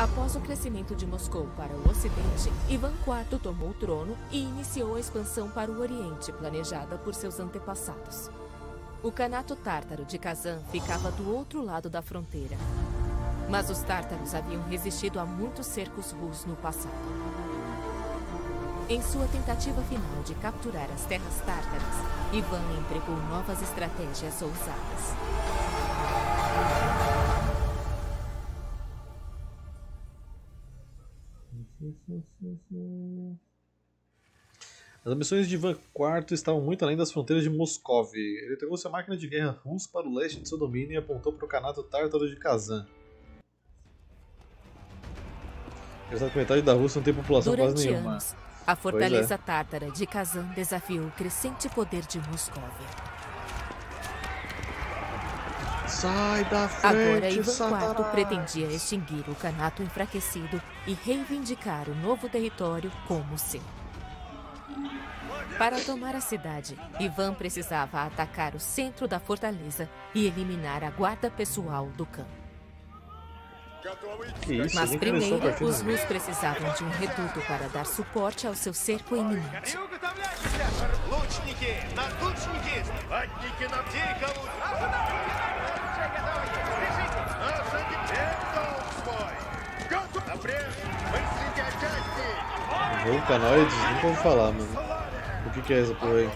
Após o crescimento de Moscou para o Ocidente, Ivan IV tomou o trono e iniciou a expansão para o Oriente planejada por seus antepassados. O Khanato Tártaro de Kazan ficava do outro lado da fronteira, mas os tártaros haviam resistido a muitos cercos russos no passado. Em sua tentativa final de capturar as terras tártaras, Ivan empregou novas estratégias ousadas. As ambições de Ivan IV estavam muito além das fronteiras de Moscóvia. Ele entregou sua máquina de guerra russa para o leste de seu domínio e apontou para o Khanato Tártaro de Kazan. Apesar que metade da Rússia não tem população quase nenhuma. Durante anos, a fortaleza tártara de Kazan desafiou o crescente poder de Moscóvia. Sai da frente! Agora Ivan IV pretendia extinguir o Khanato enfraquecido e reivindicar o novo território como seu. Para tomar a cidade, Ivan precisava atacar o centro da fortaleza e eliminar a guarda pessoal do Khan. Mas primeiro, os russos precisavam de um reduto para dar suporte ao seu cerco iminente. Vou canal e não vou falar, mano. O que que é essa por aí?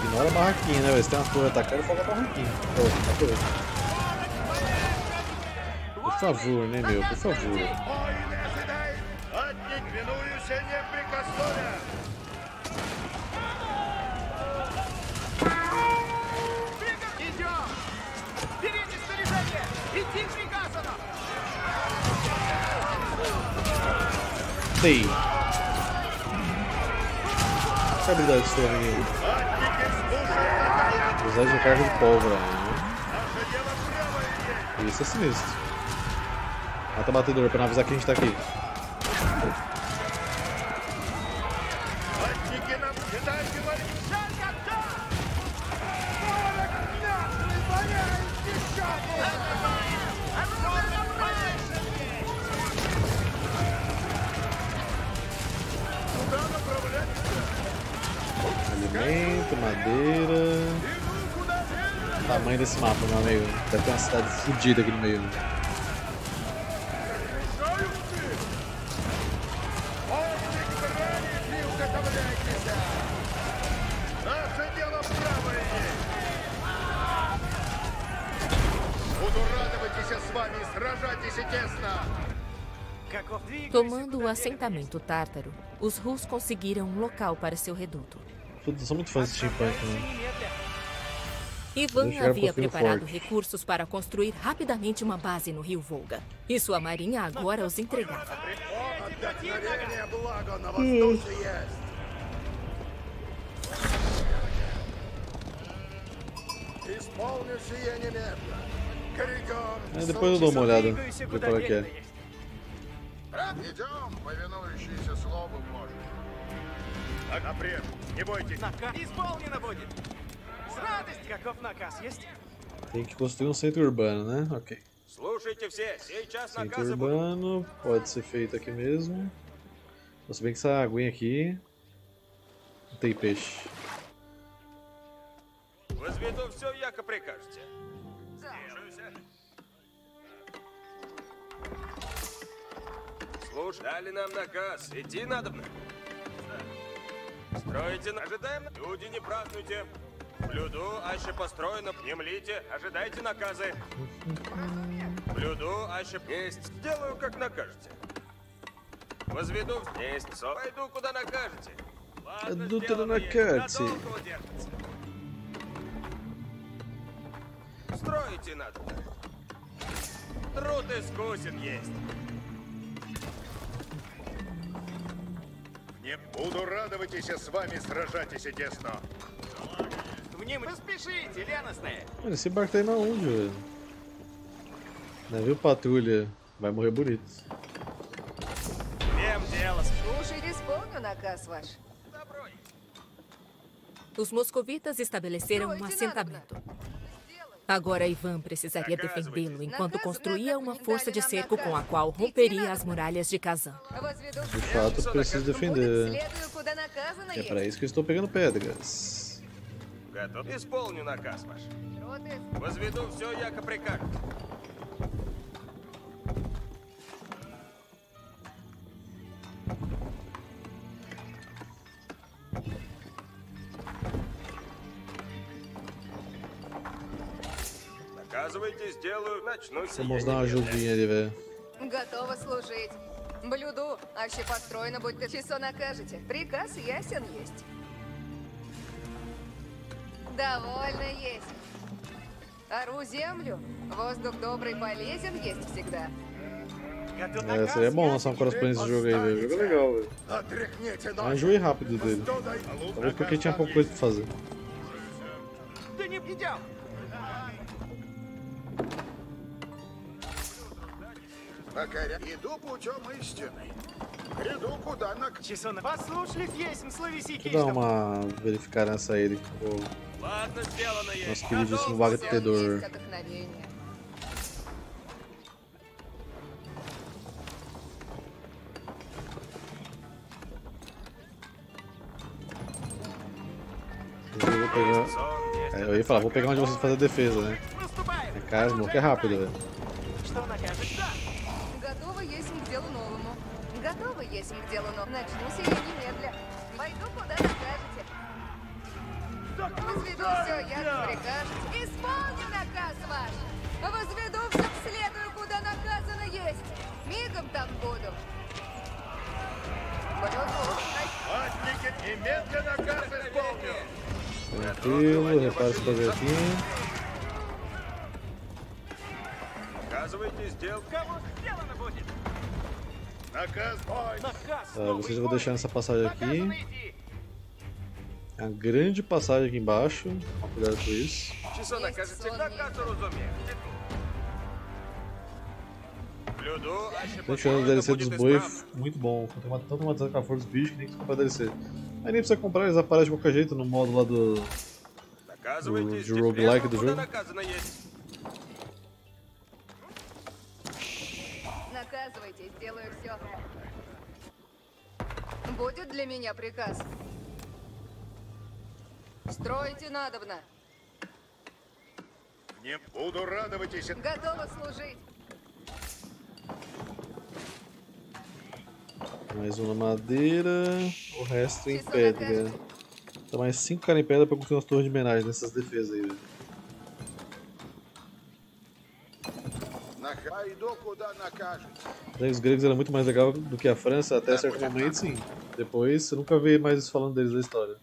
Ignora a barraquinha, né? Se tem umas torres atacando, foca a barraquinha. Por favor, né, meu? Por favor. Sei. Que habilidade estou aí? Usar de carga de pólvora. Isso é sinistro. Mata o batedor pra não avisar que a gente tá aqui. Madeira. O tamanho desse mapa, meu amigo. Deve ter uma cidade fodida aqui no meio. Tomando o assentamento tártaro, os russos conseguiram um local para seu reduto. Eu sou muito fã de steampunk, né? Ivan havia preparado recursos para construir rapidamente uma base no rio Volga. E sua marinha agora os entregava. Depois eu dou uma olhada. Vou ver qual é que é. Tem que construir um centro urbano, né? Ok. Centro urbano pode ser feito aqui mesmo. Se bem que essa aguinha aqui não tem peixe. Строите, ожидаем, люди не празднуйте. Блюду, аще построено, внемлите, ожидайте наказы. Блюду, аще есть, делаю как накажете. Возведу в есть, пойду куда накажете. Ладно, сделано, надолго держится. Строите надо. Труд искусен есть. Не буду радоваться с вами, сражайтесь честно. Мне поспешите, ляносные. Esse barco tá indo aonde, velho? Navio patrulha. Vai morrer bonito. Слушай, исполню наказ ваш. Os moscovitas estabeleceram um assentamento. Agora Ivan precisaria defendê-lo enquanto construía uma força de cerco com a qual romperia as muralhas de Kazan. De fato, preciso defender. É para isso que eu estou pegando pedras. Vamos dar uma ajudinha ali, velho. É, seria bom lançar um crossplay nesse jogo aí, velho. Jogo legal, velho. Eu enjoei rápido dele. Talvez porque tinha pouca coisa pra fazer. Deixa eu dar uma verificada nessa aí, que ficou nosso queridíssimo batedor. Eu ia falar, vou pegar onde vocês fazem a defesa, né? É cara, não, que é rápido, velho. Tranquilo, repara esse poder aqui. Tá, vocês vão deixar nessa passagem aqui. A grande passagem aqui embaixo. Cuidado com isso. Tô tirando o DLC dos boi, muito bom. Tô tão traumatizado com a força dos bichos que nem precisa comprar DLC. Aí nem precisa comprar, eles aparecem de qualquer jeito no modo lá do roguelike do jogo. Будет для меня приказ. Строите надобно. Не буду радоваться. Готова служить. Mais uma madeira, o resto em pedra. Então mais 5 caras em pedra para construir umas torres de homenagem nessas defesas aí. Os gregos eram muito mais legal do que a França, até certo momento, sim. Depois, você nunca vê mais isso falando deles na história.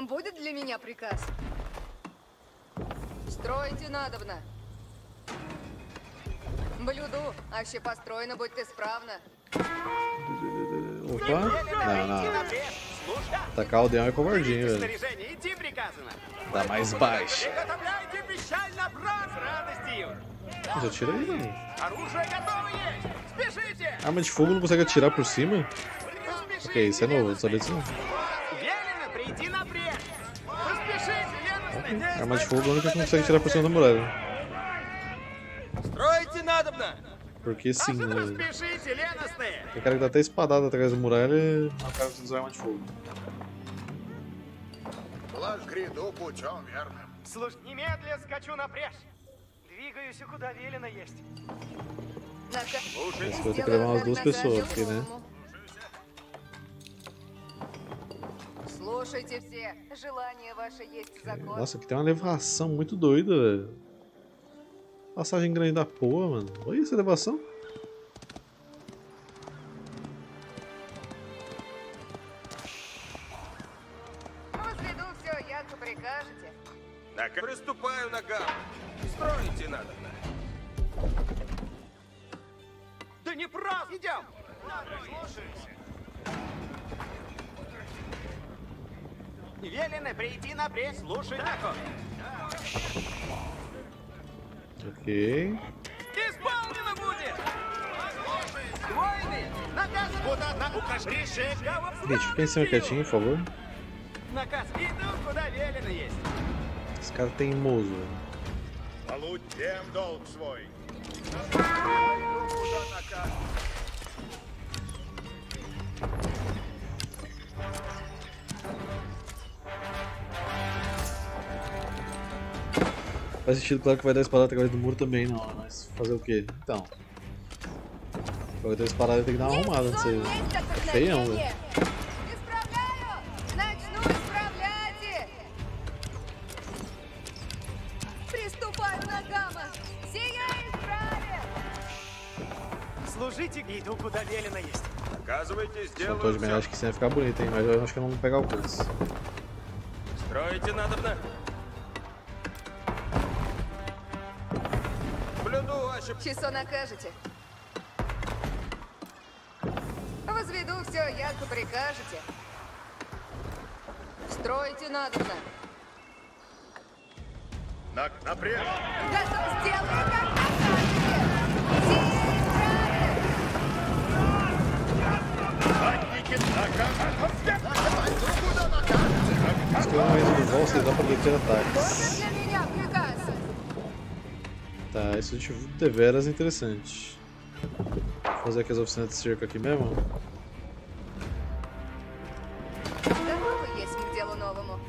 Будет для меня приказ. Строите надобно. Блюду, аще построено будет исправно. Opa, não. Atacar o aldeão é covardia, velho. Dá mais baixo. Já tira aí, velho. Arma de fogo não consegue atirar por cima? Ok, isso é novo, não sabia disso não. Okay. Arma de fogo é a única que não consegue atirar por cima da muralha. Porque sim, né? Tem cara que dá até espadada atrás da muralha e o cara precisa usar arma de fogo. Esse vai ter que levar umas duas pessoas aqui, né? Nossa, aqui tem uma elevação muito doida, velho. Passagem grande da porra, mano. Olha essa elevação. Приступаю ногам. Строите надо. Да не прав, идем. Велено прийти на пресс, слушай. Окей. Исполнено будет. Двойный. Наказ. Куда на укажи шефа. Gente, pensem quietinho, por favor. Наказ. Иду, куда велено есть. Esse cara é teimoso. Faz sentido, claro que vai dar espadada através do muro também, não, mas fazer o quê? Então. Vai dar espadada, tem que dar uma arrumada, não sei. É feião, velho. São todos bem, acho que isso ia ficar bonito, hein? Mas eu acho que eu não vou pegar o curso. Число накажете. Возведу все, ярко прикажете. Строите надобно. Напрямую. Готов сделать, как накажете. Os canhões do bolso dá pra meter ataques. Tá, isso de deveras interessante. Vou fazer aqui as oficinas de cerco aqui mesmo. Готов есть к делу новому.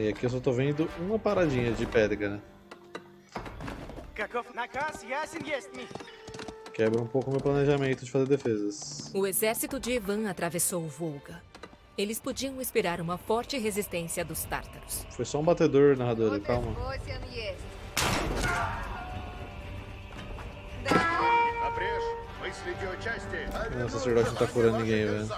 E aqui eu só tô vendo uma paradinha de pedra, né? Quebra um pouco meu planejamento de fazer defesas. O exército de Ivan atravessou o Volga. Eles podiam esperar uma forte resistência dos tártaros. Foi só um batedor, narradora, calma. O sacerdote não tá curando ninguém, velho.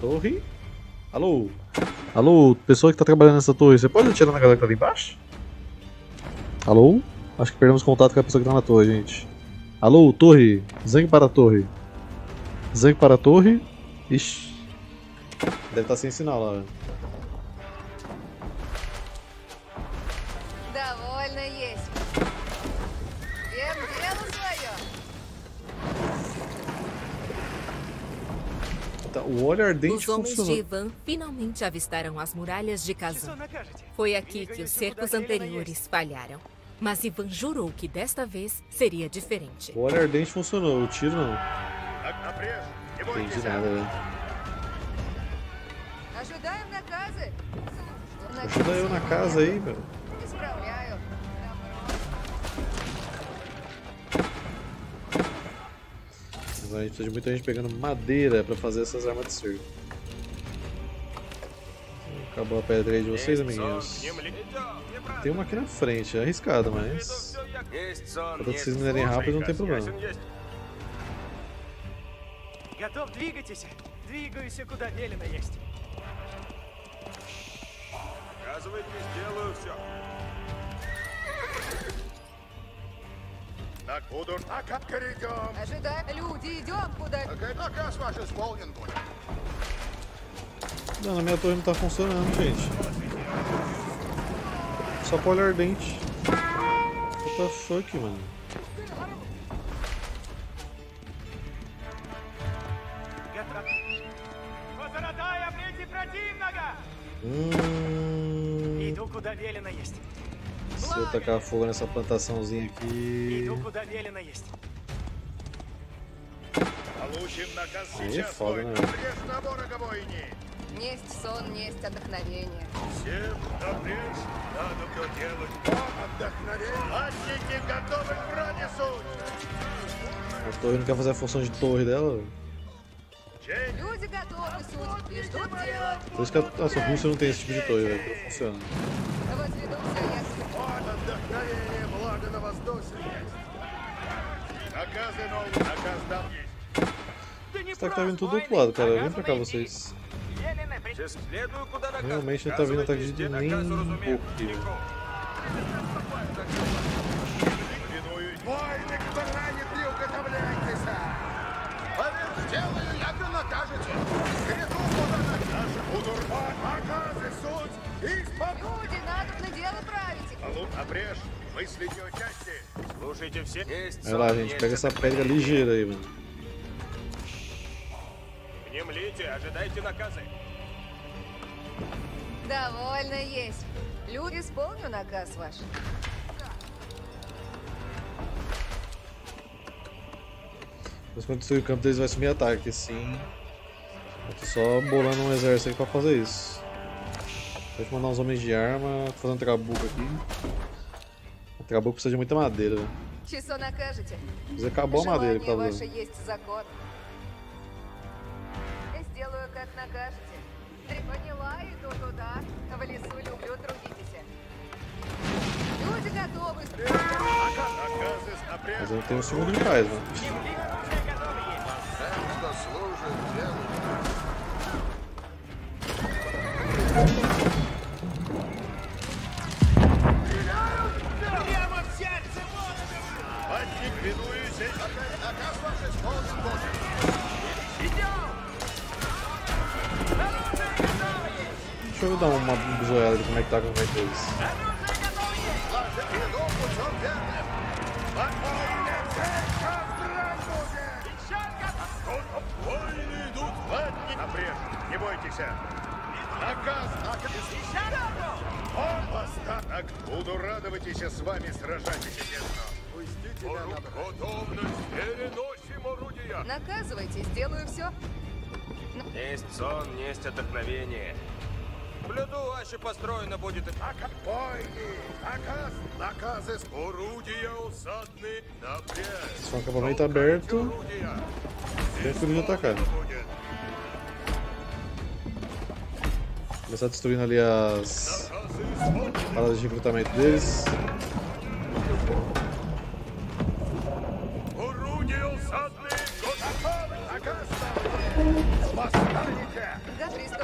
Torre? Alô? Alô, pessoa que tá trabalhando nessa torre, você pode atirar na galera que tá ali embaixo? Alô? Acho que perdemos contato com a pessoa que tá na torre, gente. Alô, torre! Zhang para a torre! Zhang para a torre. Ixi. Deve estar sem sinal lá, velho. Tá, o olho ardente funcionou. Os homens de Ivan finalmente avistaram as muralhas de Kazan. Foi aqui que os cercos anteriores falharam. Mas Ivan jurou que desta vez seria diferente. O olho ardente funcionou, o tiro não. Não entendi nada, velho. Ajuda eu na casa aí, velho. A gente precisa de muita gente pegando madeira pra fazer essas armas de cerco. Acabou a pedra aí de vocês, amiguinhos. Tem uma aqui na frente, é arriscado, mas... Quando vocês minerem rápido, não tem problema. Готов, двигайтесь. Двигайся куда велено есть. Оказывается, сделаю все. Так, буду. А как перейдем? Ожидаем. Люди, идем куда. Наказ ваш исполнен будет. Да, на меня тоже не так функционирует, gente. Só polha ardente. Puta fuck, mano. Se eu tacar fogo nessa plantaçãozinha aqui. Aí é foda, né? Несть сон, несть отдохновение. Всем добрейш, надо все делать. Отдохновение. Ластики готовы к пронесу. A torre não quer fazer a função de torre dela, velho. Por isso que a nossa Rússia não tem esse tipo de torre, velho, que não funciona. Esse ataque tá vindo tudo do outro lado, cara. Vem pra cá, vocês. Realmente não tá vindo ataque de nem um pouco aqui, velho. Vai lá, gente, pega essa pedra ligeira aí, mano. Довольно есть. Люди, исполню наказ ваш. Quando destruir o campo deles vai sumir ataque, sim. Eu tô só bolando um exército aí pra fazer isso. Pode mandar uns homens de arma, tô fazendo trabuco aqui. O trabuco precisa de muita madeira. Mas acabou a madeira, por favor. Mas eu não tenho um segundo de paz, mano. Deixa eu dar uma zoada de como é que tá com o V2. Буду радоваться с вами сражаться честно. Готовность, переносим орудия. Наказывайте, сделаю все. Есть сон, есть отдохновение. Блюду ваше построено будет. Бойни, наказ, наказы с орудия усадны напряг. Só acabamento aberto. Dentro de atacar. Começar destruindo ali as paradas de recrutamento deles.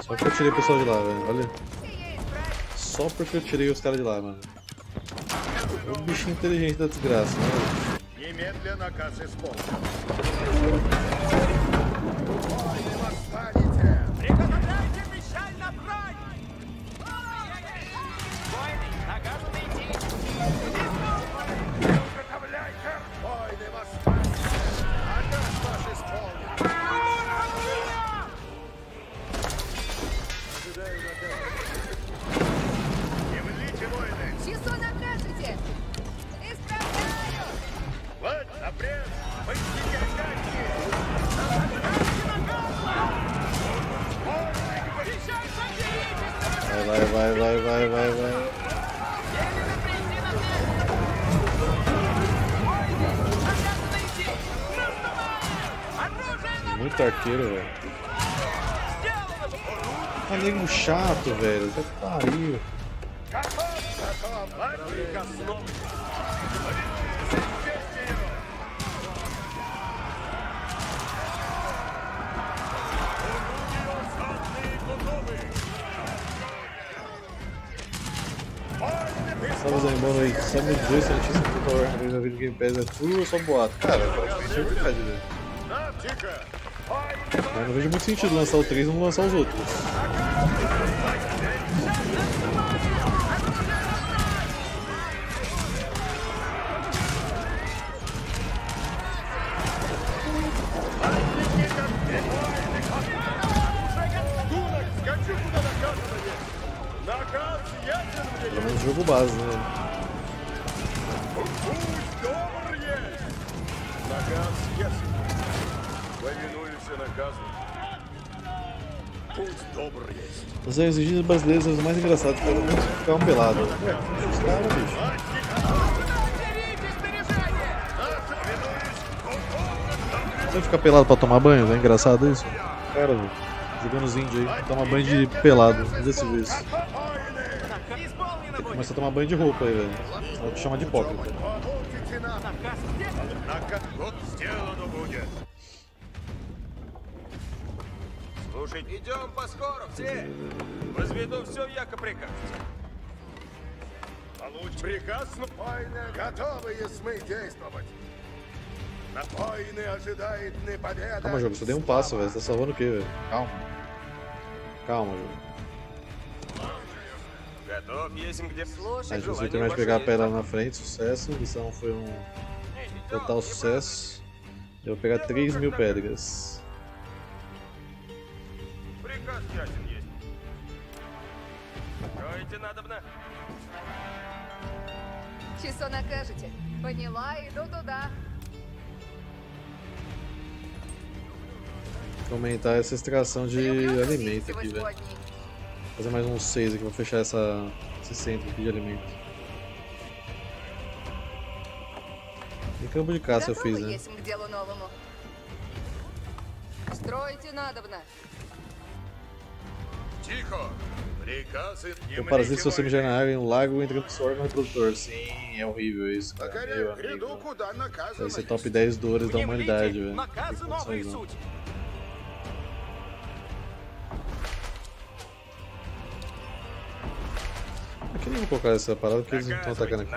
Só porque eu tirei o pessoal de lá, velho. Olha. Só porque eu tirei os caras de lá, mano. É um bichinho inteligente da desgraça, né? Vai. Muito arqueiro, velho. Tá nego chato, velho. Até que pariu. Só me diz se ele tinha sido Power Rangers na vida do Game Pass, é tudo ou só boato? Cara, é verdade, velho. Mas não vejo muito sentido lançar o 3 e não lançar os outros. Pelo menos jogo base, né? Наказ ясен. Повинуемся наказу. Os exigidos brasileiros são os mais engraçados, pelo menos ficavam pelados. Ué, cara, bicho. Você ficar pelado pra tomar banho? É engraçado isso? Cara, velho. Jogando os índios aí, toma banho de pelado, desse vídeo. Começa a tomar banho de roupa aí, velho. É o que chama de hipócrita. Calma, jogo, só dei um passo, velho. Você tá salvando o quê, velho? Calma. Calma, jogo. A gente conseguiu terminar de pegar a pedra na frente, sucesso. A missão foi um total sucesso. Eu vou pegar 3.000 pedras. Aumentar essa extração de alimento aqui, velho. Fazer mais uns 6 aqui, vou fechar esse centro aqui de alimento. E campo de caça eu fiz, né? O parasita se você na água em um lago entra no seu órgão reprodutor. Sim, é horrível isso, cara. É meio horrível. Vai ser top 10 dores da humanidade, velho. Que condições, não. Aqui nem vou colocar essa parada porque eles não estão atacando aqui.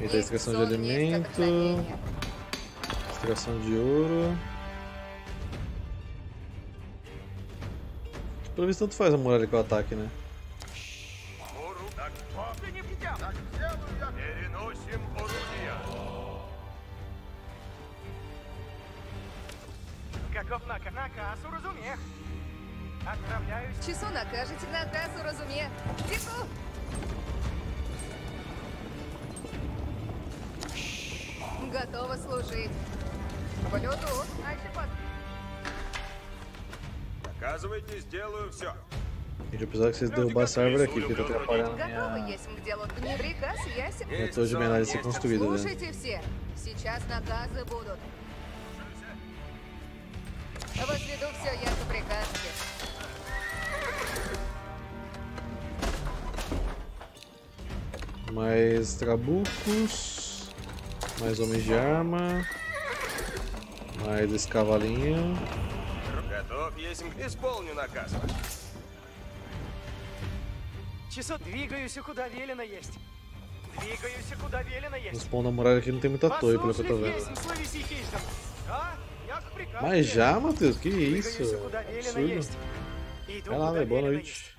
Eita, extração de alimento, extração de ouro. Pelo visto tanto faz a muralha com o ataque, né? Готова служить. Полету, альфа. Доказывайте, сделаю все. Ele precisa que vocês derrubassem a árvore aqui, porque tá atrapalhando a minha... Minha torre de homenagem ser construída, né? Mais trabucos... Mais homens de arma. Mais esse cavalinho. Os pão da muralha aqui não tem muita torre, pelo que eu tô vendo. Mas já, Matheus? Que isso? Absurdo. Vai lá, velho. Boa noite.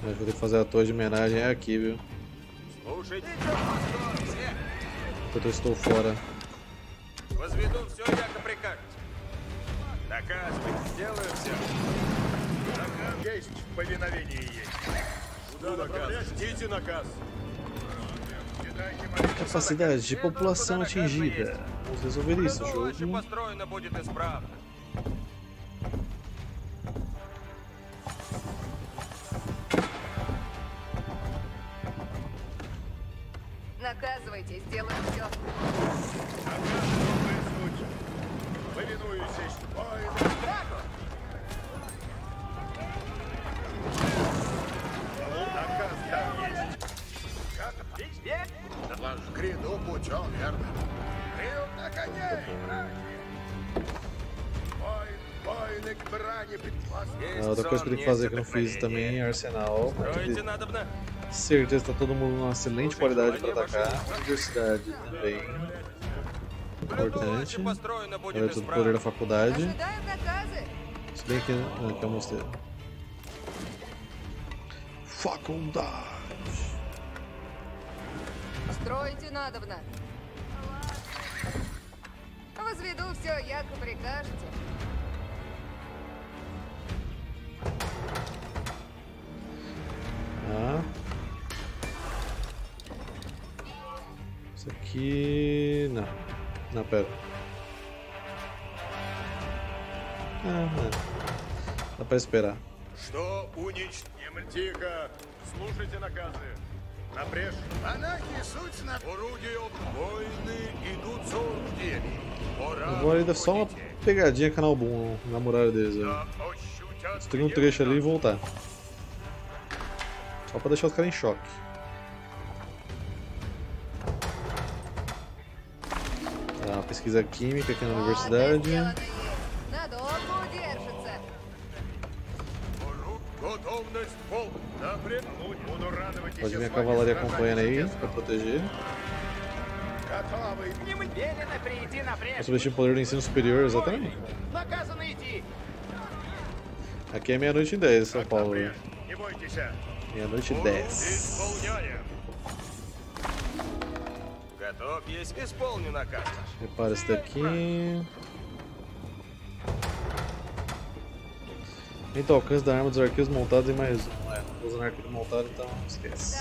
Eu vou ter que fazer a torre de homenagem aqui, viu? Enquanto eu estou fora. Capacidade de população atingida. Vamos resolver isso, jogo. Ah, outra coisa que eu tenho que fazer que eu não fiz também é arsenal. Certeza que tá todo mundo numa excelente qualidade para atacar. Universidade também. Importante. Era todo o poder da faculdade. Se bem que eu mostrei. Faculdade. Строите надобно. Возведу все, яко прикажете. Ah. Isso aqui... não. Não, pera. Ah, não. Dá pra esperar. Что уничтожим? Тихо. Слушайте наказы. Напряжь. Монахи суть на орудие. Войны идут с орудиями. Agora ainda é só uma pegadinha canal boom na muralha deles. Destruir um trecho ali e voltar. Só pra deixar os caras em choque. Tá, pesquisa química aqui na universidade. Pode vir a cavalaria acompanhando aí pra proteger. Vou subestimar o poder do ensino superior, exatamente. Aqui é meia-noite e 10, São Paulo. Meia-noite e 10. Repara isso daqui. Aumenta o alcance da arma dos arqueiros montados em mais um. Tô usando arqueiro montado, então não esquece.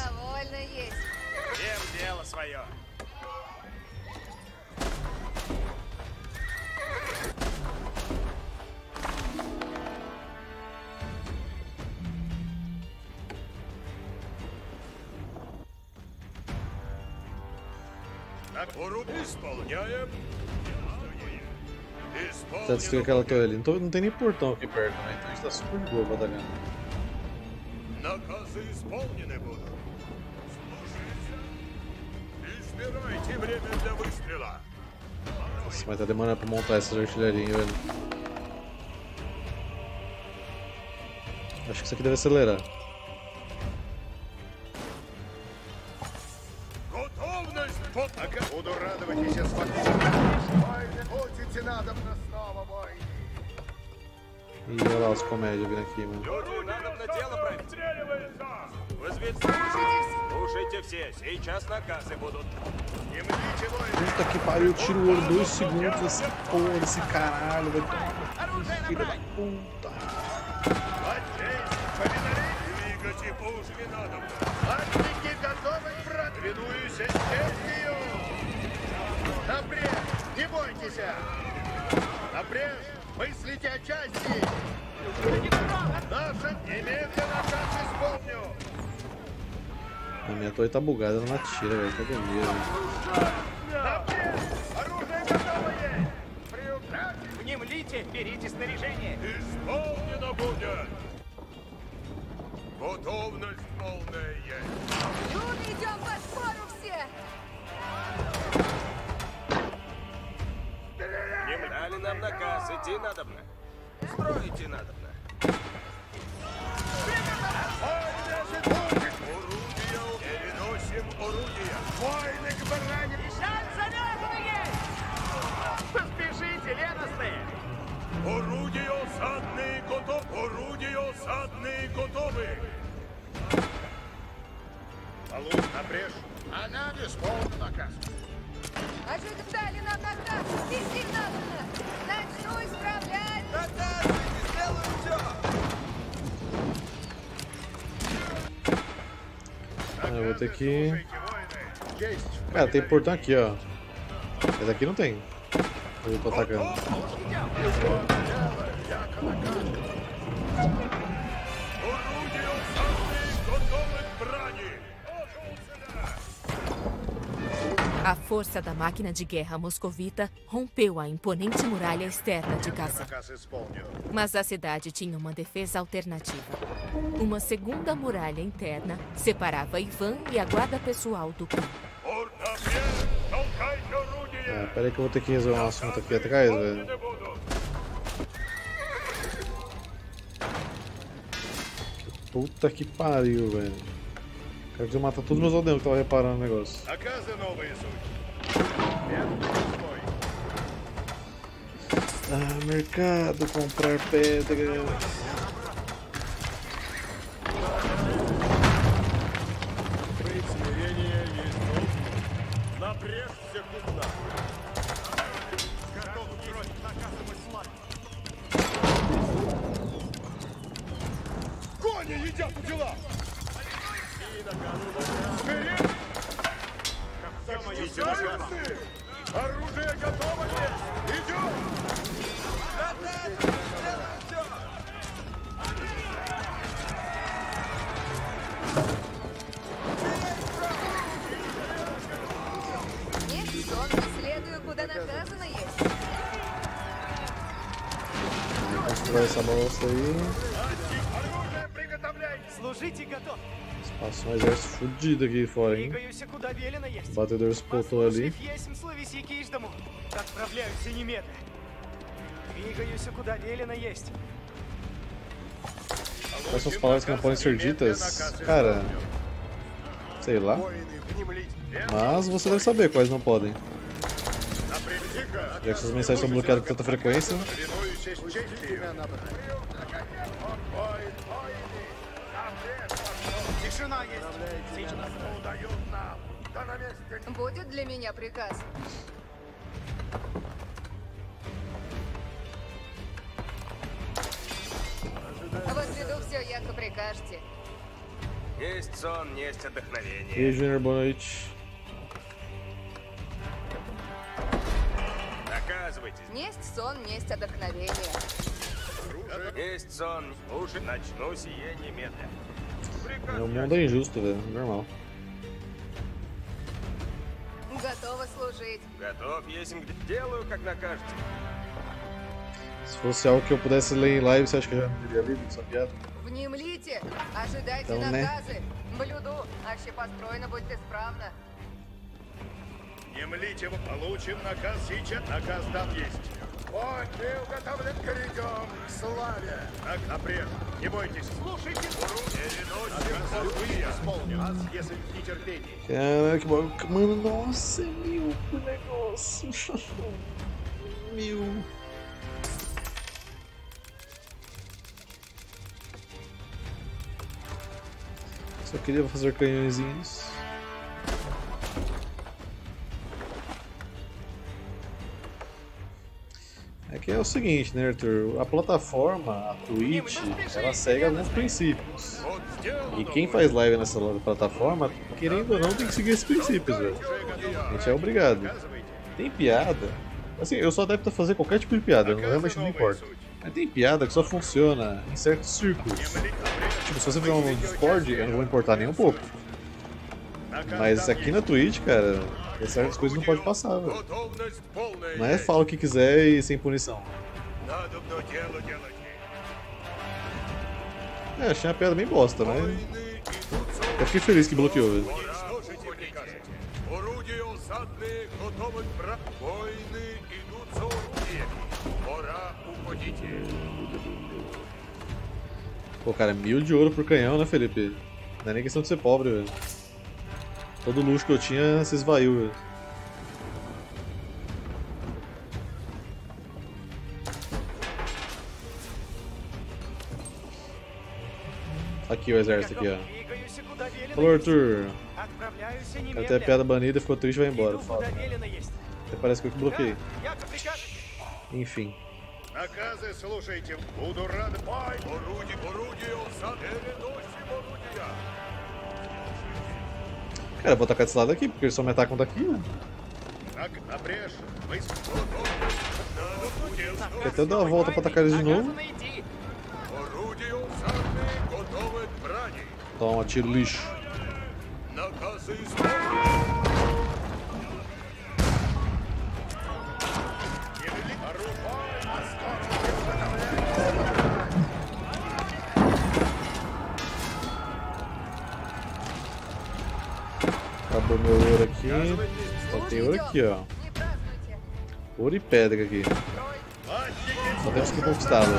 Tá destruindo aquela torre ali. Não tem nem portão aqui perto, né? Então a gente tá super boa batalhando. Nossa, mas tá demorando pra montar essas artilharias, velho. Acho que isso aqui deve acelerar. Ih, olha lá os comédia vindo aqui, mano. Puta que pariu, eu tiro o ouro 2 segundos. Esse porra, esse caralho, velho. Filha da puta. Мыслите о части! Наша немедленно наказ исполню! A minha torre tá bugada, ela não atira, velho. Cadê o meu? Дали нам наказ, идти надобно. Строите надобно. Орудия переносим орудия. Войны к бараням. Бежать замёрзные! Поспешите, леностные! Орудия осадные готовы. Орудия осадные готовы. Полуз напряж. Она исполнит наказ. Ожидали нам наказ, вези надо! Начну исправлять! Наказывайте, сделаю все! Eu vou ter que... Cara, tem portão aqui, ó. Mas aqui não tem. Eu tô atacando. A força da máquina de guerra moscovita rompeu a imponente muralha externa de Kazan. Mas a cidade tinha uma defesa alternativa. Uma segunda muralha interna separava Ivan e a guarda pessoal do Khan. Peraí que eu vou ter que resolver um assunto aqui atrás, velho. Puta que pariu, velho. O cara quis matar todos os meus aldeões que tava reparando o negócio. A casa nova, isso. Ah, mercado, comprar pedra. Essa bolsa aí. Espaço um exército fudido aqui fora, hein? O batedor explotou ali. Quais são as palavras que não podem ser ditas? Cara, sei lá. Mas você deve saber quais não podem. Já que essas mensagens são bloqueadas com tanta frequência. Будет для меня приказ. Возведу все, яко прикажете. Есть сон, есть отдохновение. Инженер Бонович. Несть сон, несть отдохновение. Есть сон, уже начну сие немедленно. Meu mundo é injusto, velho. Normal. Se fosse algo que eu pudesse ler em live, você acha que eu já não teria lido essa piada? Então, né? Caraca, que bagulho. Mano, nossa, é mil o negócio. Mil. Só queria fazer canhõezinhos. É que é o seguinte, né, Arthur? A plataforma, a Twitch, ela segue alguns princípios. E quem faz live nessa plataforma, querendo ou não, tem que seguir esses princípios, velho. A gente é obrigado. Tem piada. Assim, eu sou adepto a fazer qualquer tipo de piada, realmente não importa. Mas tem piada que só funciona em certos círculos. Tipo, se você fizer um Discord, eu não vou importar nem um pouco. Mas aqui na Twitch, cara, certas coisas não pode passar, velho. Mas fala o que quiser e sem punição. É, achei uma piada bem bosta, mas... Eu fiquei feliz que bloqueou, velho. Pô, cara, 1000 de ouro por canhão, né, Felipe? Não é nem questão de ser pobre, velho. Todo o luxo que eu tinha se esvaiu, velho. Aqui o exército, aqui, ó. Falou, Arthur. Cara, tem a piada banida, ficou triste, vai embora. Fala. Até parece que eu que bloqueei. Enfim. Cara, eu vou atacar desse lado aqui, porque eles só me atacam daqui, né? Quer até dar uma volta pra atacar eles de novo. Toma, tiro lixo. Acabou meu ouro aqui. Só tem ouro aqui, ó. Ouro e pedra aqui. Só temos que conquistá-lo.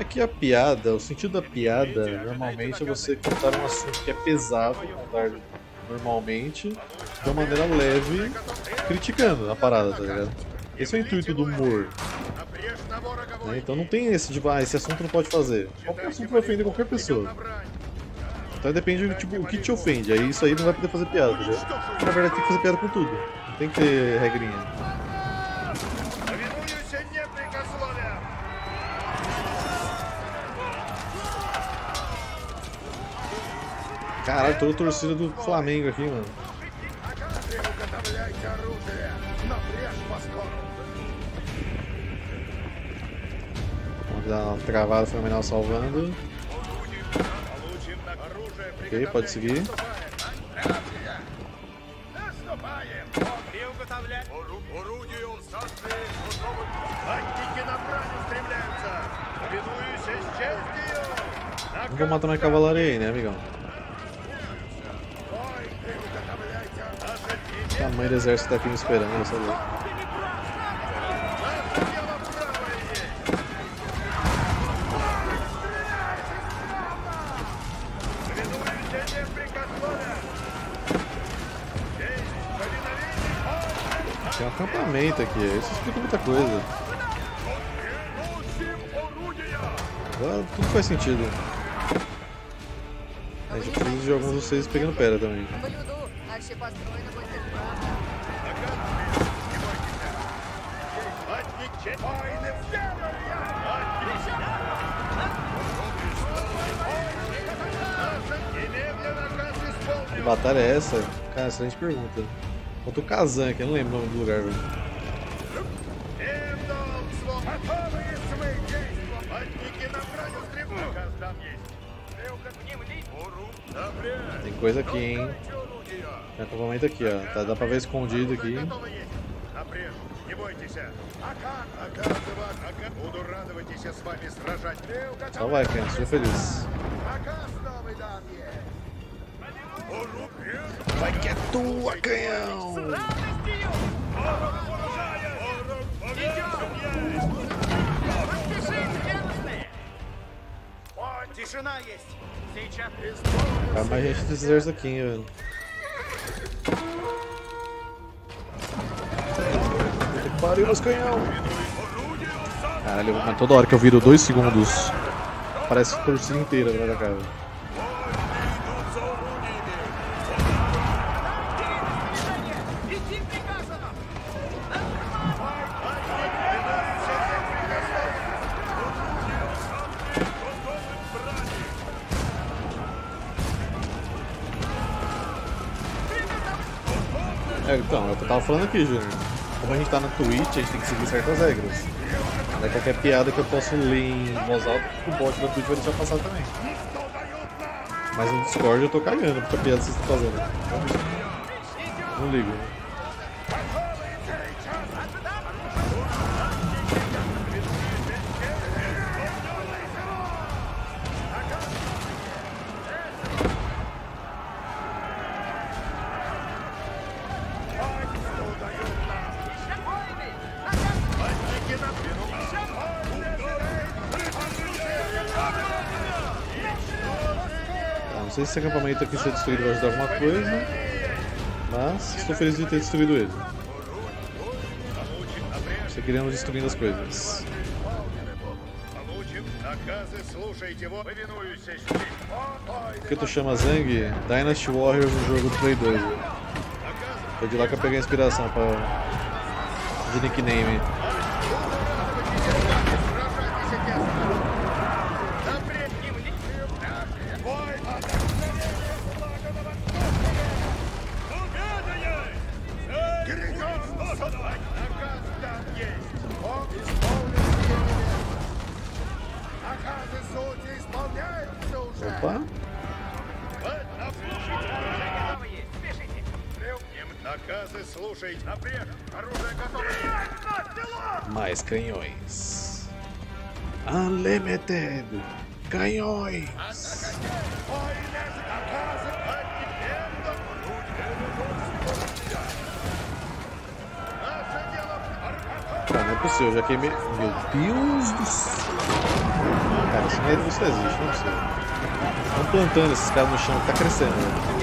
É que a piada, o sentido da piada, normalmente é você contar um assunto que é pesado, contar normalmente, de uma maneira leve, criticando a parada, tá ligado? Esse é o intuito do humor. Né? Então não tem esse tipo, ah, esse assunto não pode fazer. Qualquer assunto vai ofender qualquer pessoa. Então depende do tipo, o que te ofende, aí isso aí não vai poder fazer piada, tá ligado? Na verdade tem que fazer piada com tudo, não tem que ter regrinha. Caralho, toda a torcida do Flamengo aqui, mano. Vamos dar uma travada fenomenal salvando. Ok, pode seguir. Não vou matar mais cavalaria aí, né, amigão? A mãe do exército tá aqui me esperando, eu sei lá. Tem um acampamento aqui, isso explica muita coisa. Agora tudo faz sentido. A gente precisa de alguns de vocês pegando pedra também. Que batalha é essa? Cara, excelente pergunta. Falta o Kazan aqui, eu não lembro o nome do lugar, velho. Tem coisa aqui, hein? Tem acampamento aqui, ó. Tá, dá pra ver escondido aqui. Só vai, Khan, seja feliz. Vai que é tua, canhão! Tá mais gente desse exército aqui, hein, velho. Pariu nos canhão! Caralho, mas toda hora que eu viro 2 segundos, parece a torcida inteira na cara. É, então, eu tava falando aqui, Júnior. Como a gente tá na Twitch, a gente tem que seguir certas regras. Não é qualquer piada que eu posso ler em voz alta que o bot da Twitch vai deixar passar também. Mas no Discord eu tô cagando porque a piada que vocês estão fazendo. Não ligo. Não sei se esse acampamento aqui ser destruído vai ajudar alguma coisa, mas estou feliz de ter destruído ele. Seguiremos destruindo as coisas. O que tu chama Zhang? Dynasty Warriors no jogo do Play 2. Foi de lá que eu peguei a inspiração pra... de nickname. Opa! Mais canhões! Unlimited! Canhões! Tá, não é possível, eu já queimei... Meu Deus do céu! Cara, esse medo só existe, não sei. Estão plantando esses caras no chão, tá crescendo. Né?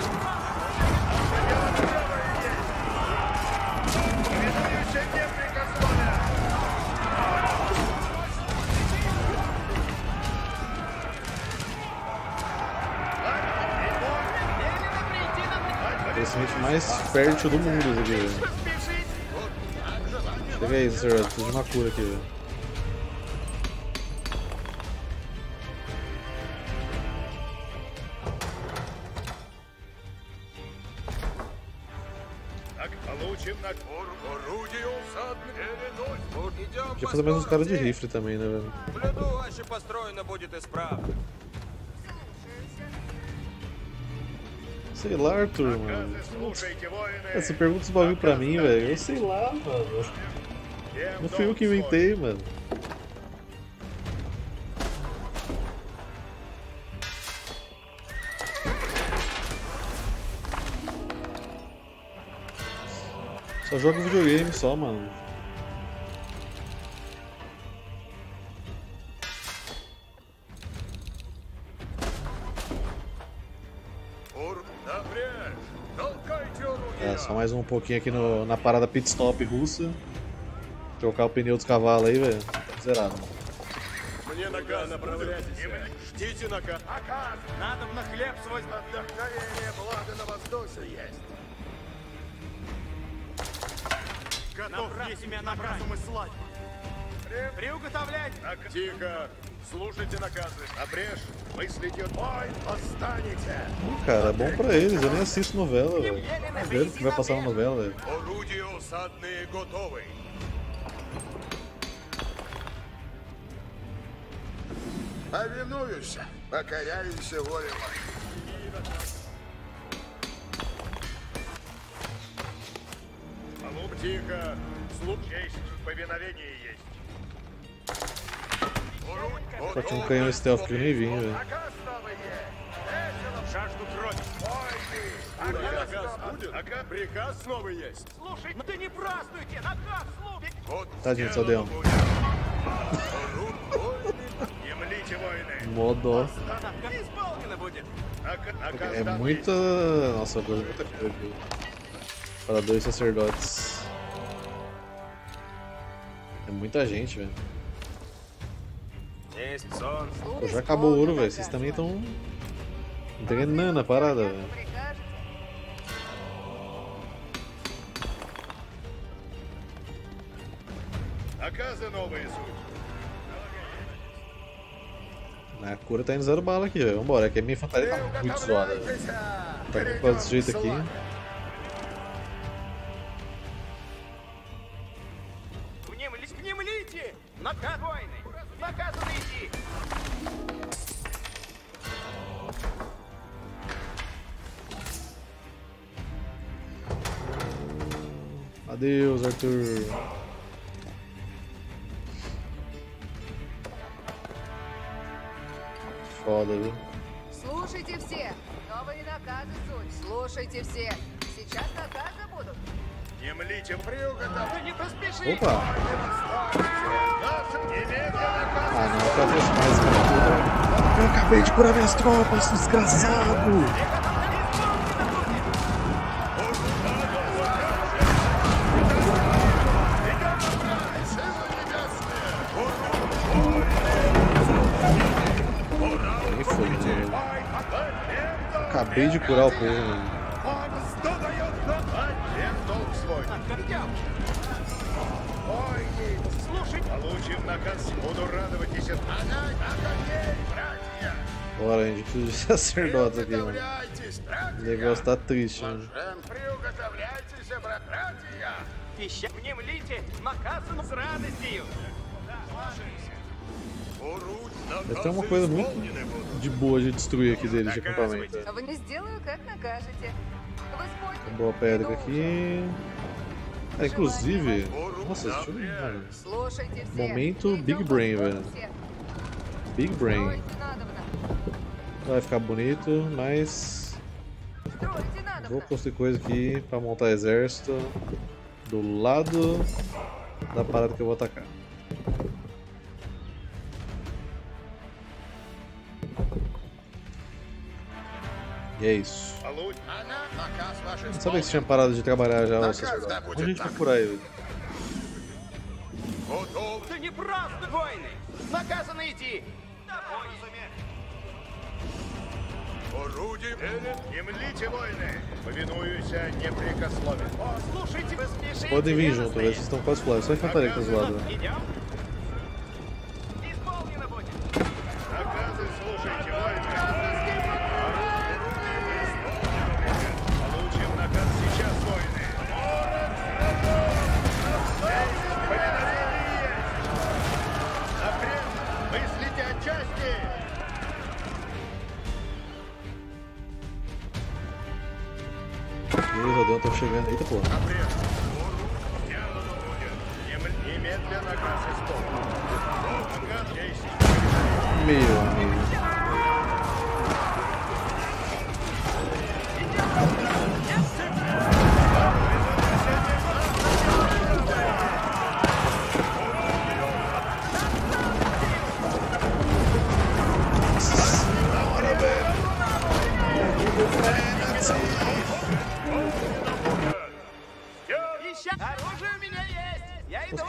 Mais fértil do mundo isso aqui, velho. Chega aí, senhor. Preciso de uma cura aqui, velho. Podia fazer mais uns caras de rifle também, né, velho? Sei lá, Arthur, mano. Você pergunta os bagulho pra mim, velho. Eu sei lá, mano. Não fui eu que inventei, mano. Só jogo videogame só, mano. Só mais um pouquinho aqui no, na parada pit stop russa. Trocar o pneu dos cavalos aí, velho. Zerado. Cara, é bom pra eles, eu nem assisto novela, velho. Não vejo que vai passar uma novela, velho. Só tinha um canhão stealth que eu nem vim, velho. Tadinho, só deu um. Mó dó. É muita... Nossa, coisa, muita coisa. Para dois sacerdotes. É muita gente, velho. Pô, já acabou o ouro, velho. Vocês também estão drenando a parada, velho. A cura tá indo zero bala aqui, velho. Vambora, é que a minha infantaria tá muito zoada, velho. Tá quase desse jeito aqui. Adeus, Arthur. Foda, viu? Слушайте все. Новые наказы суть. Слушайте все. Сейчас наказы будут. Opa! Ah, não, pra ver mais cara. Eu acabei de curar minhas tropas, desgraçado! Quem foi, mano? Acabei de curar o povo, mano. Bora, gente, preciso de sacerdotes aqui, mano. O negócio tá triste, mano. Deve ter uma coisa muito de boa de destruir aqui deles de acampamento. Uma boa pedra aqui. Ah, inclusive, nossa, deixa eu... Momento Big Brain, velho. Big Brain. Vai ficar bonito, mas... Vou construir coisa aqui pra montar exército do lado da parada que eu vou atacar. E é isso. Não sabia que você tinha parado de trabalhar já. Onde a gente procurar ele? Podem vir junto, velho. Vocês estão quase lá. Só infantaria que tá zoado. Eita porra. Meu amigo.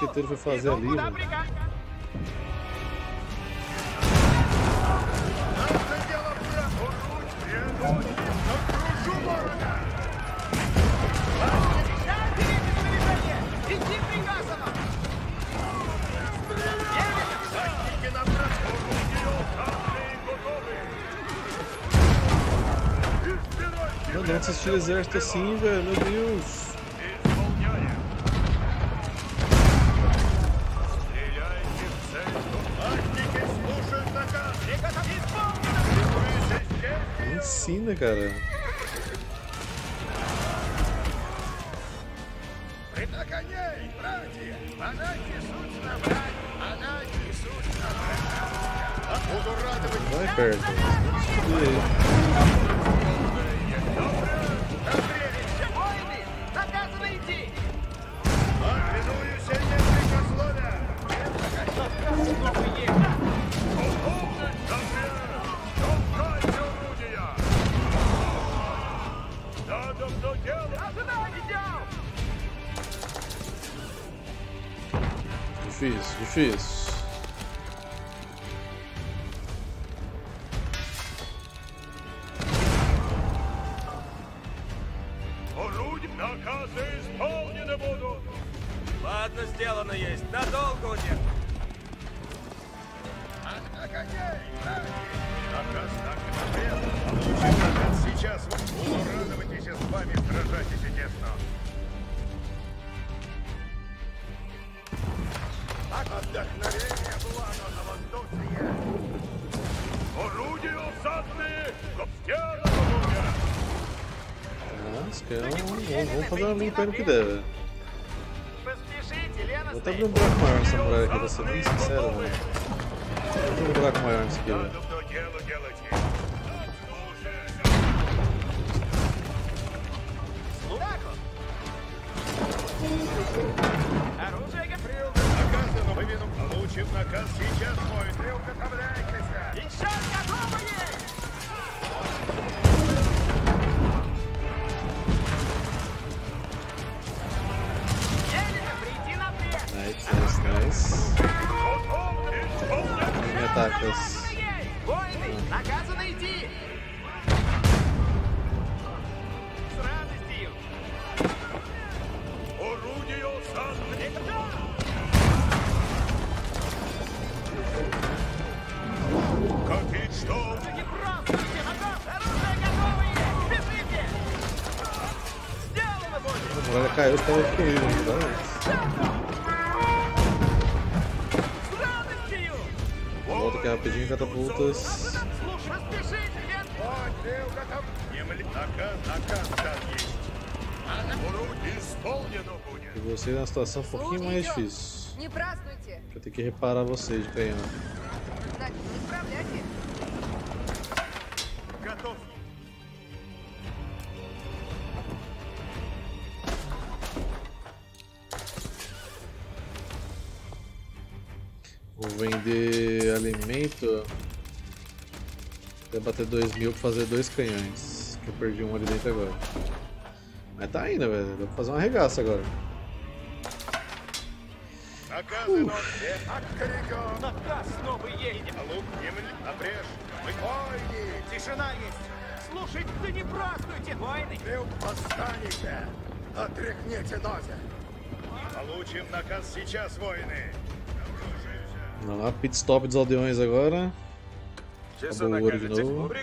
O que ele foi fazer ali, mano? Meu Deus, esse estilo exército assim, velho, meu Deus. Ensina, cara. Vai perto. Difícil, difícil. Pelo que deve. Vou até abrir um buraco maior nessa muralha aqui, pra ser bem sincero, velho. Vou abrir um buraco maior nisso aqui, velho. Caiu, estava comigo, tá? Volta aqui rapidinho, catapultas. E vocês na situação um pouquinho mais difícil. Vou ter que reparar vocês de canhão. Vou vender alimento. Até bater 2.000 pra fazer 2 canhões. Que eu perdi um ali dentro agora. Mas tá ainda, velho. Dá pra fazer uma regaça agora. Vamos lá, pit stop dos aldeões agora. Acabou o ouro de novo.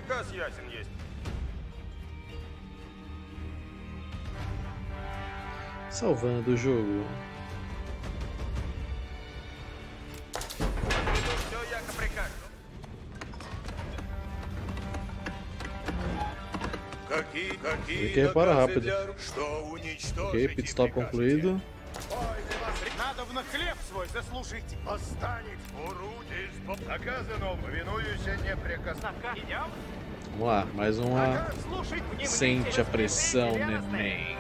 Salvando o jogo. Tem que reparar rápido. Ok, pit stop concluído. Vamos lá, mais uma. Sente a pressão, neném.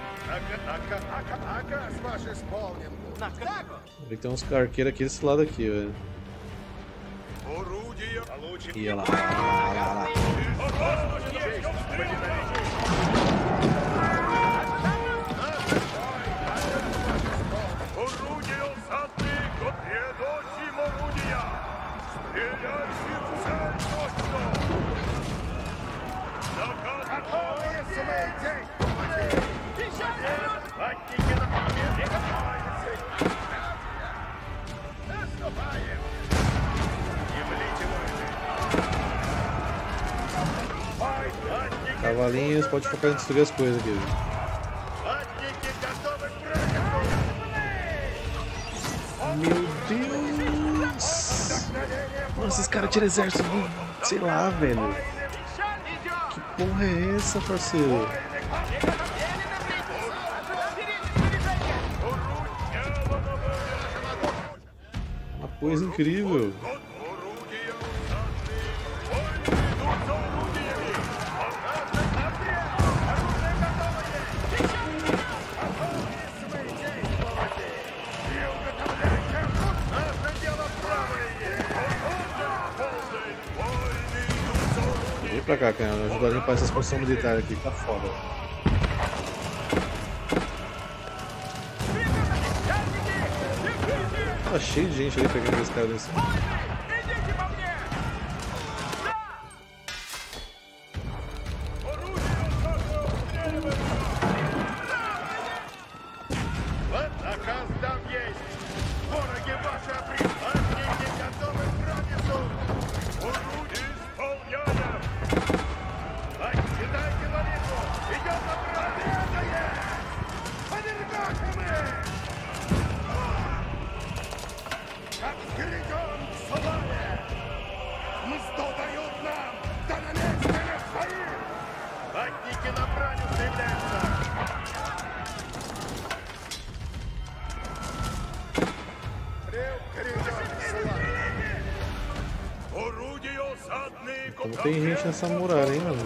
Ele tem uns carqueiros aqui desse lado aqui, velho. E olha lá, cavalinhos, pode focar em destruir as coisas aqui. Meu Deus! Nossa, esses caras tiram exército do... sei lá, velho. Que porra é essa, parceiro? Uma coisa incrível. Pra cá, cara, ajudar a limpar essa expansão militar aqui, tá foda. Tá cheio de gente ali pegando esse cara desse. Como tem gente nessa muralha, hein, mano?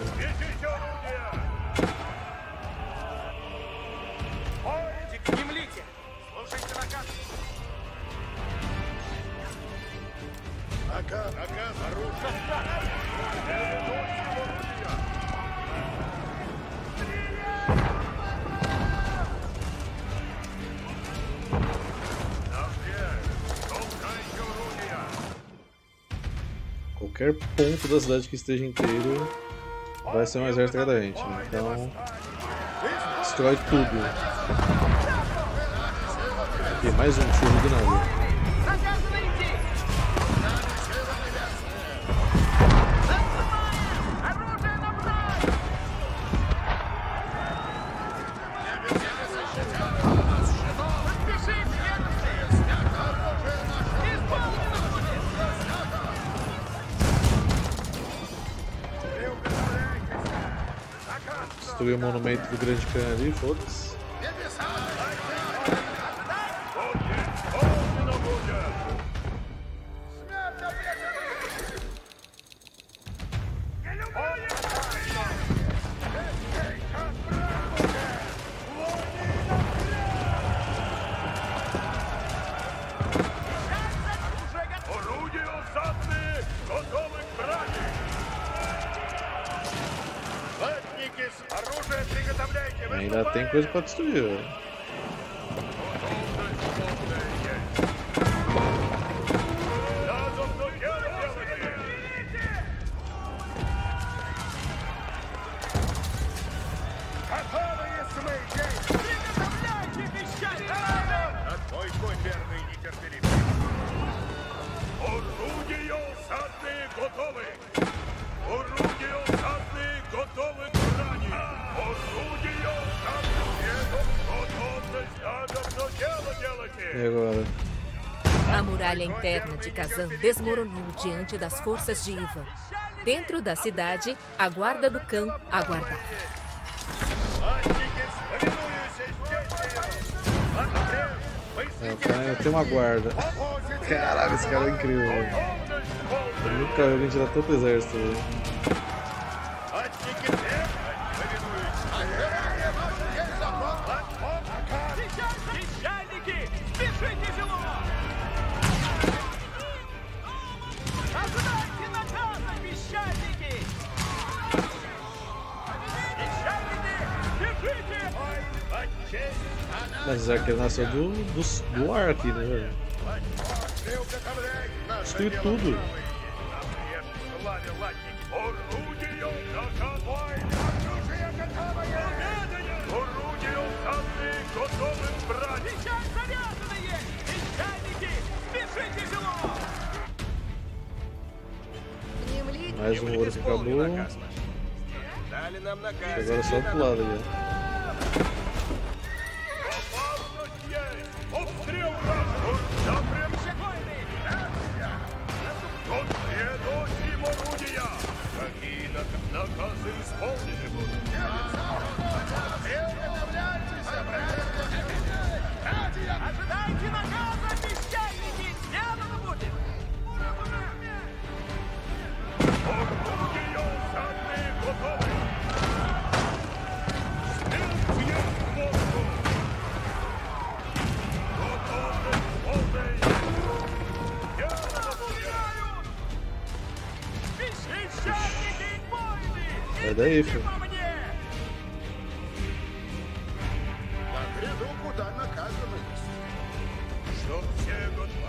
Qualquer ponto da cidade que esteja inteiro vai ser um exército cada gente, né? Então destrói tudo. Aqui, mais um tiro do navio. Destruir o monumento do grande Khan ali, foda-se. ainda tem coisa pra destruir. A muralha interna de Kazan desmoronou diante das forças de Ivan. Dentro da cidade, a guarda do Khan aguardava. Tem uma guarda. Caralho, esse cara é incrível. Eu nunca vi alguém tirar tanto exército. Mas já que ele nasceu do ar aqui, né? Destruiu tudo. Mais um ouro que acabou. Agora só pro lado ali. Daí, filho.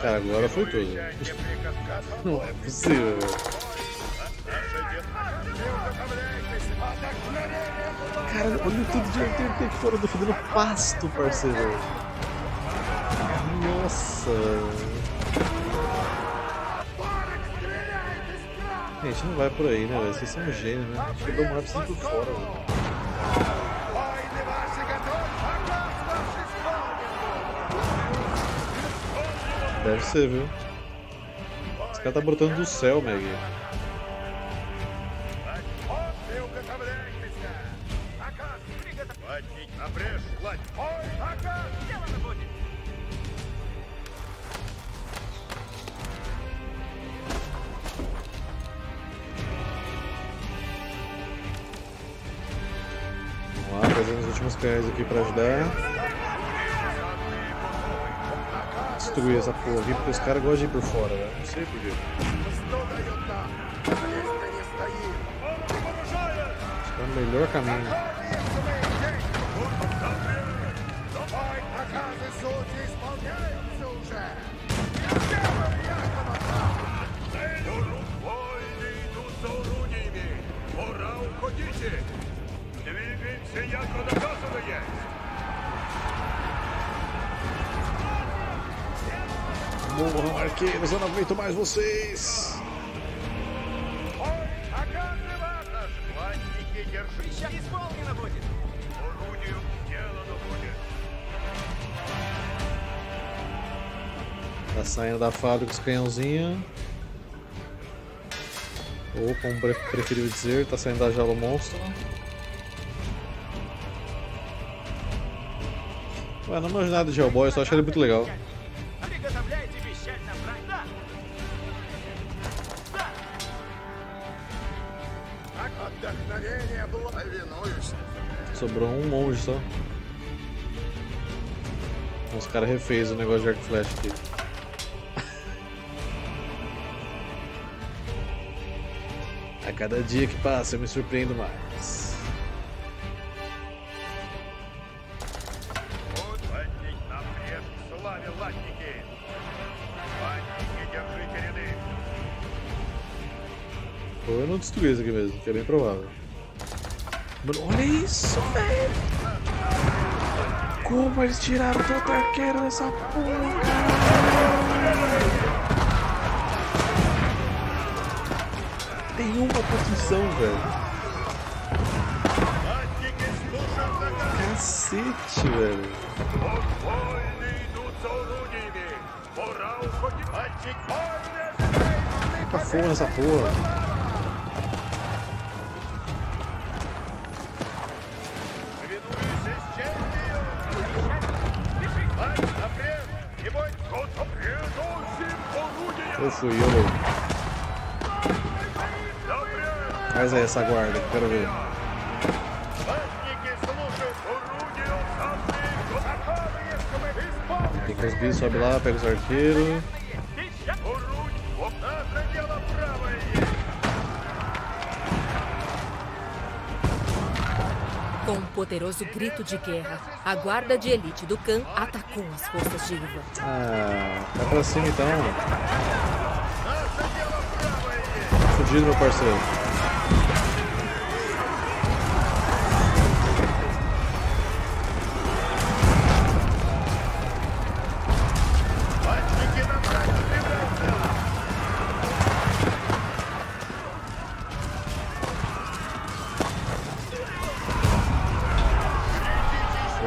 Cara, agora foi tudo. Não é possível. Cara, olha tudo de um tempo fora do fazendo pasto, parceiro. Nossa. A gente não vai por aí, né, velho? Vocês são um gênio, né? A gente pegou um lápis tudo fora, velho. Deve ser, viu? Esse cara tá brotando do céu, Meg. Cães aqui pra ajudar. Destruir essa porra aqui porque os caras gostam de ir por fora, né? Não sei porquê. Acho que é o melhor caminho. Morram, arqueiros, eu não aguento mais vocês! Tá saindo da fábrica os canhãozinhos. Ou como preferiu dizer, tá saindo da jaula monstro. Ué, não manjo nada de Hellboy, eu só achei ele muito legal. Sobrou um monge só. Os caras refez o negócio de arco flash aqui. A cada dia que passa eu me surpreendo mais. Ou eu não destruí isso aqui mesmo, que é bem provável. Mano, olha isso, velho! Como eles tiraram tanta arqueira dessa porra! Tem uma posição, velho! Cacete, velho! Tá fogo nessa porra! Eu fui, eu louco. Faz aí essa guarda, quero ver. Tem que subir, sobe lá, pega os arqueiros. Com um poderoso grito de guerra, a guarda de elite do Khan atacou as forças de Ivan. Ah, vai pra cima então. Fudido, meu parceiro.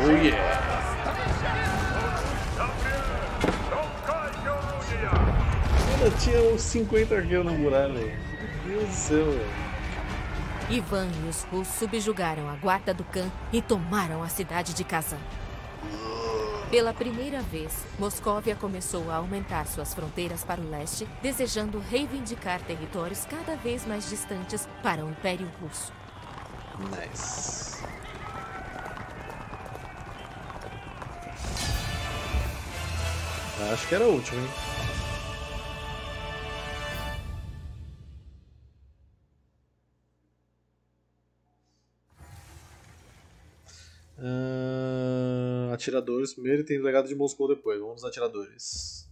Oh yeah! Mano, tinha uns 50 arqueiros na muralha. Meu Deus do céu, velho. Ivan e os russos subjugaram a guarda do Khan e tomaram a cidade de Kazan. Pela primeira vez, Moscóvia começou a aumentar suas fronteiras para o leste, desejando reivindicar territórios cada vez mais distantes para o Império Russo. Nice. Acho que era o último, hein? Atiradores primeiro e tem o legado de Moscou depois. Vamos nos atiradores.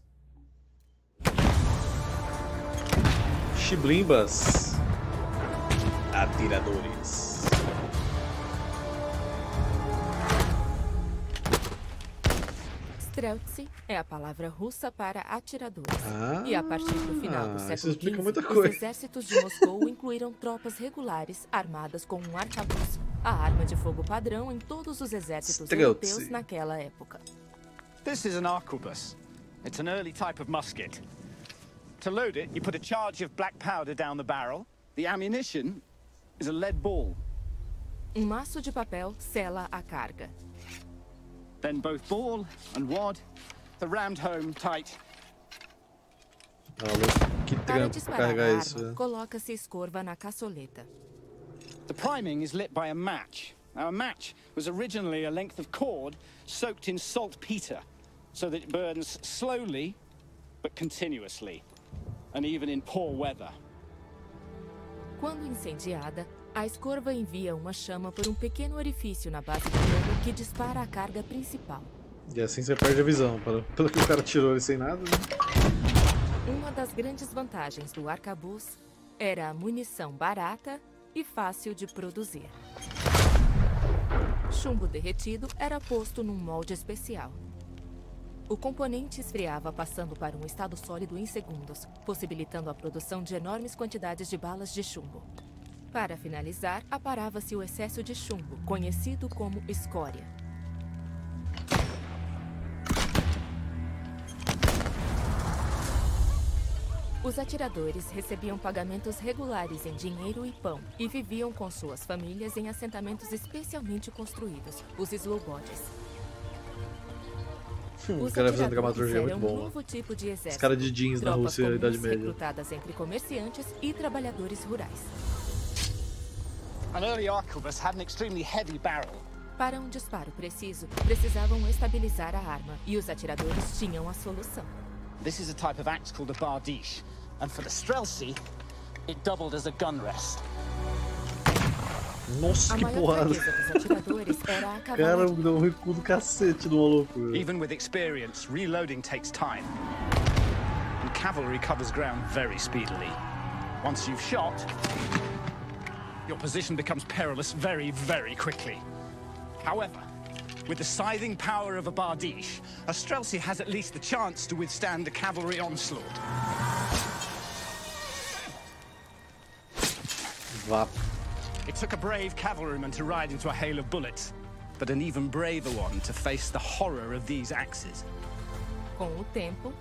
Chiblimbas. Atiradores. Streltsy é a palavra russa para atiradores. E a partir do final do século XV, os exércitos de Moscou incluíram tropas regulares armadas com um arquebus, a arma de fogo padrão em todos os exércitos europeus naquela época. This is an arquebus. It's an early type of musket. To load it, you put a charge of black powder down the barrel. The ammunition is a lead ball. Um maço de papel sela a carga. Then both ball and wad, the rammed home tight. Que para disparar a arma, coloca-se escorva na caçoleta. The priming is lit by a match. Now a match was originally a length of cord soaked in saltpeter, so that it burns slowly but continuously, and even in poor weather. Quando incendiada, a escorva envia uma chama por um pequeno orifício na base do cano que dispara a carga principal. E assim você perde a visão, pelo que o cara tirou ele sem nada, né? Uma das grandes vantagens do arcabuz era a munição barata e fácil de produzir. Chumbo derretido era posto num molde especial. O componente esfriava passando para um estado sólido em segundos, possibilitando a produção de enormes quantidades de balas de chumbo. Para finalizar, aparava-se o excesso de chumbo, conhecido como escória. Os atiradores recebiam pagamentos regulares em dinheiro e pão e viviam com suas famílias em assentamentos especialmente construídos, os slobodas. Os atiradores eram um novo tipo de exército, cara de jeans na Rússia, na Idade Média, recrutadas entre comerciantes e trabalhadores rurais. An early arquebus had an extremely heavy barrel. Para um disparo preciso, precisavam estabilizar a arma, e os atiradores tinham a solução. This is a type of axe called a bardiche, and for the Streltsy, it doubled as a gun rest. Nossa, que porrada! Cara, me deu um recuo do cacete do maluco. Even with experience, reloading takes time, and cavalry covers ground very speedily. Once you've shot, your position becomes perilous very, very quickly. However, with the scything power of a bardiche, a Streltsy has at least the chance to withstand a cavalry onslaught. Wow. It took a brave cavalryman to ride into a hail of bullets, but an even braver one to face the horror of these axes. Com o tempo,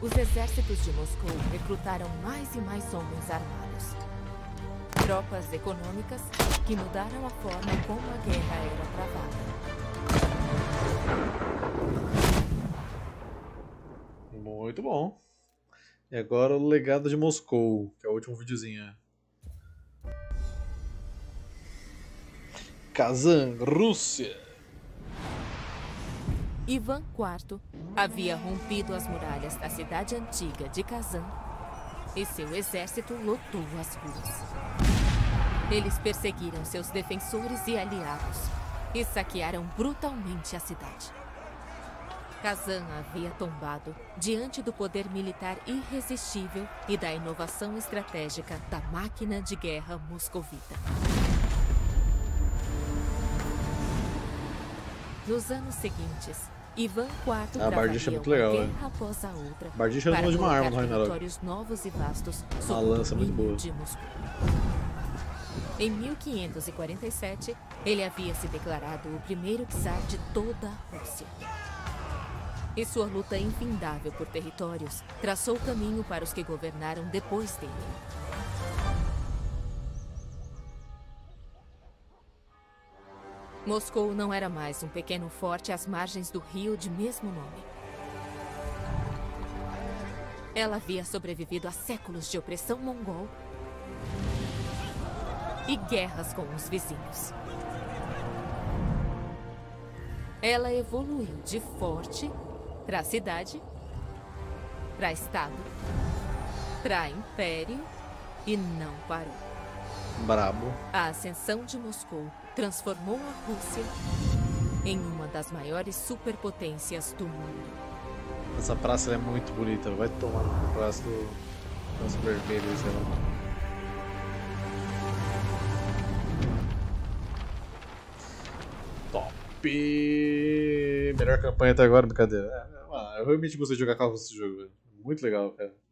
os exércitos de Moscou recrutaram mais e mais homens armados. Tropas econômicas que mudaram a forma como a guerra era travada. Muito bom. E agora o legado de Moscou, que é o último videozinho. Kazan, Rússia. Ivan IV havia rompido as muralhas da cidade antiga de Kazan e seu exército lotou as ruas. Eles perseguiram seus defensores e aliados e saquearam brutalmente a cidade. Kazan havia tombado diante do poder militar irresistível e da inovação estratégica da máquina de guerra moscovita. Nos anos seguintes, Ivan IV travaria uma guerra após a outra para colocar territórios novos e vastos sob o domínio de Moscou. Em 1547, ele havia se declarado o primeiro czar de toda a Rússia. E sua luta infindável por territórios traçou o caminho para os que governaram depois dele. Moscou não era mais um pequeno forte às margens do rio de mesmo nome. Ela havia sobrevivido a séculos de opressão mongol e guerras com os vizinhos. Ela evoluiu de forte para cidade, para estado, para império e não parou. Brabo. A ascensão de Moscou transformou a Rússia em uma das maiores superpotências do mundo. Essa praça é muito bonita, vai tomar na praça dos vermelhos. Top! Melhor campanha até agora, brincadeira. Eu realmente gostei de jogar com esse jogo, muito legal, cara.